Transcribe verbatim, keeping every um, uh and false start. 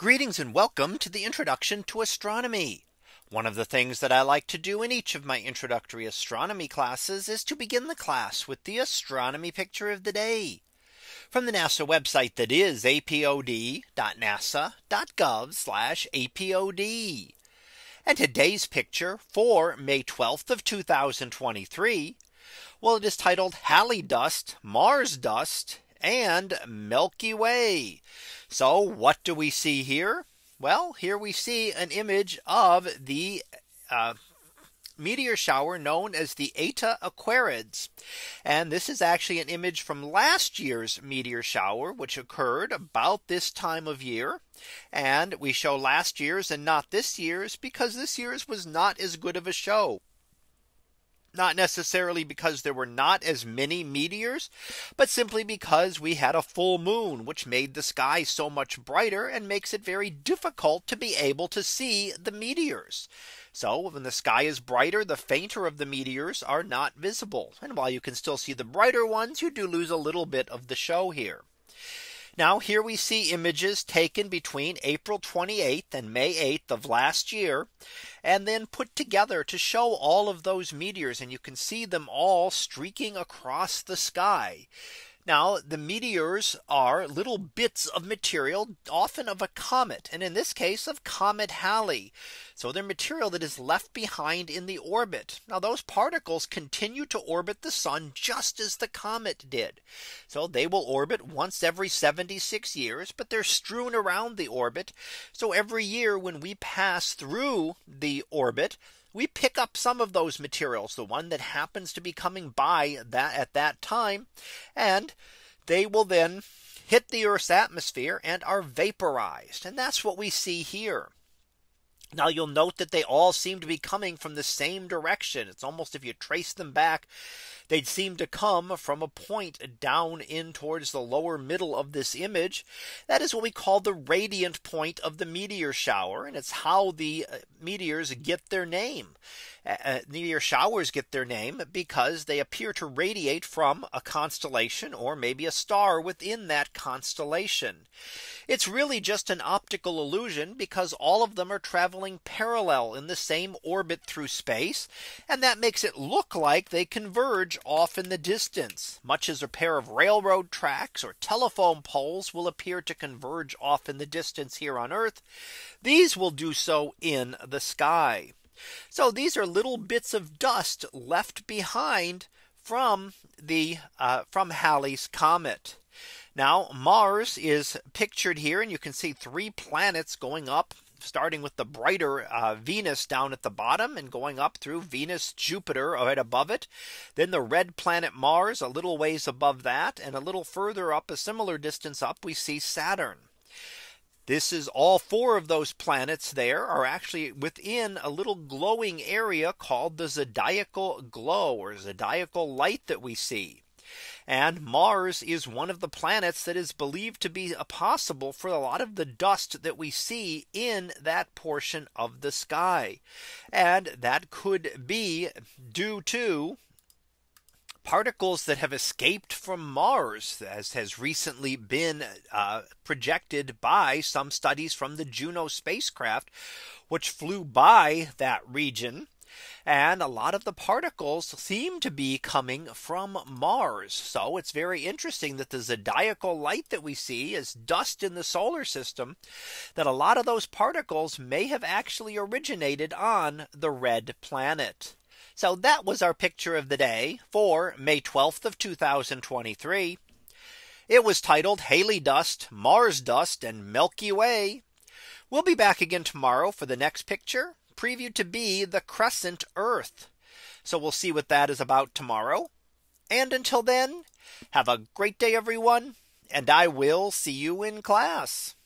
Greetings and welcome to the introduction to astronomy. One of the things that I like to do in each of my introductory astronomy classes is to begin the class with the astronomy picture of the day from the NASA website, that is apod dot nasa dot gov slash apod. And today's picture for May twelfth of two thousand twenty-three. Well, it is titled Halley Dust, Mars Dust, and Milky Way. So what do we see here? Well, here we see an image of the uh, meteor shower known as the Eta Aquarids. And this is actually an image from last year's meteor shower, which occurred about this time of year. And we show last year's and not this year's because this year's was not as good of a show. Not necessarily because there were not as many meteors, but simply because we had a full moon, which made the sky so much brighter and makes it very difficult to be able to see the meteors. So when the sky is brighter, the fainter of the meteors are not visible. And while you can still see the brighter ones, you do lose a little bit of the show here. Now here we see images taken between April twenty-eighth and May eighth of last year, and then put together to show all of those meteors, and you can see them all streaking across the sky. Now the meteors are little bits of material, often of a comet, and in this case of Comet Halley. So they're material that is left behind in the orbit. Now those particles continue to orbit the sun just as the comet did. So they will orbit once every seventy-six years, but they're strewn around the orbit. So every year when we pass through the orbit, we pick up some of those materials, the one that happens to be coming by that at that time, and they will then hit the Earth's atmosphere and are vaporized. And that's what we see here. Now you'll note that they all seem to be coming from the same direction. It's almost, if you trace them back, they'd seem to come from a point down in towards the lower middle of this image. That is what we call the radiant point of the meteor shower. And it's how the meteors get their name. Uh, meteor showers get their name because they appear to radiate from a constellation or maybe a star within that constellation. It's really just an optical illusion because all of them are traveling parallel in the same orbit through space, and that makes it look like they converge off in the distance, much as a pair of railroad tracks or telephone poles will appear to converge off in the distance here on Earth. These will do so in the sky. So these are little bits of dust left behind from the uh, from Halley's Comet. Now Mars is pictured here, and you can see three planets going up, starting with the brighter uh, Venus down at the bottom and going up through Venus, Jupiter right above it, then the red planet Mars a little ways above that, and a little further up, a similar distance up, we see Saturn. This is all four of those planets there are actually within a little glowing area called the zodiacal glow or zodiacal light that we see. And Mars is one of the planets that is believed to be possible for a lot of the dust that we see in that portion of the sky. And that could be due to particles that have escaped from Mars, as has recently been uh, projected by some studies from the Juno spacecraft, which flew by that region. And a lot of the particles seem to be coming from Mars. So it's very interesting that the zodiacal light that we see is dust in the solar system, that a lot of those particles may have actually originated on the red planet. So that was our picture of the day for May twelfth of two thousand twenty-three. It was titled Halley Dust, Mars Dust, and Milky Way. We'll be back again tomorrow for the next picture, previewed to be the crescent Earth. So we'll see what that is about tomorrow. And until then, have a great day, everyone, and I will see you in class.